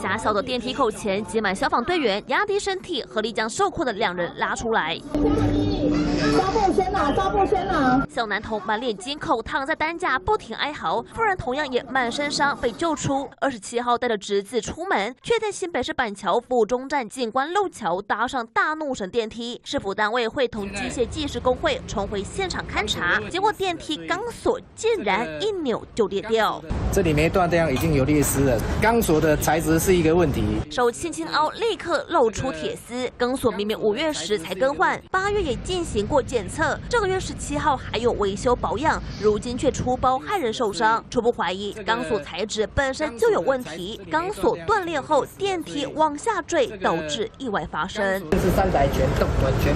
狭小的电梯口前挤满消防队员，压低身体，合力将受困的两人拉出来。 小男童满脸金口，躺在担架，不停哀嚎。妇人同样也满身伤，被救出。27号带着侄子出门，却在新北市板桥府中站近关路桥搭上大怒神电梯。市府单位会同机械技师工会重回现场勘查，结果电梯钢索竟然一扭就裂掉。这里没断掉，已经有裂丝了。钢索的材质是一个问题，手轻轻凹，立刻露出铁丝。钢索明明5月时才更换，8月也进行过检测，这个月17号还有维修保养，如今却出包害人受伤。初步怀疑钢索材质本身就有问题，钢索断裂后电梯往下坠，导致意外发生。这是3台全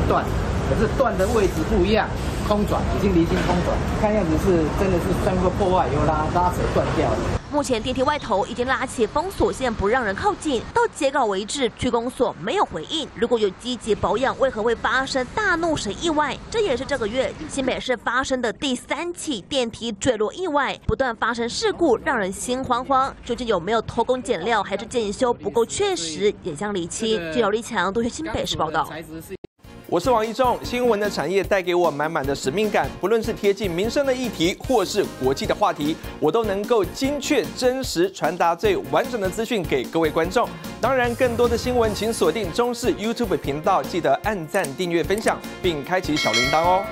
断，可是断的位置不一样，空转已经离经空转，看样子是真的是穿过破坏，有拉扯断掉了。 目前电梯外头已经拉起封锁线，不让人靠近。到截稿为止，区公所没有回应。如果有积极保养，为何会发生大怒神意外？这也是这个月新北市发生的第3起电梯坠落意外，不断发生事故，让人心慌慌。究竟有没有偷工减料，还是检修不够确实，也将厘清。记者李强，东区新北市报道。 我是王一仲，新闻的产业带给我满满的使命感。不论是贴近民生的议题，或是国际的话题，我都能够精确、真实传达最完整的资讯给各位观众。当然，更多的新闻请锁定中视 YouTube 频道，记得按赞、订阅、分享，并开启小铃铛哦。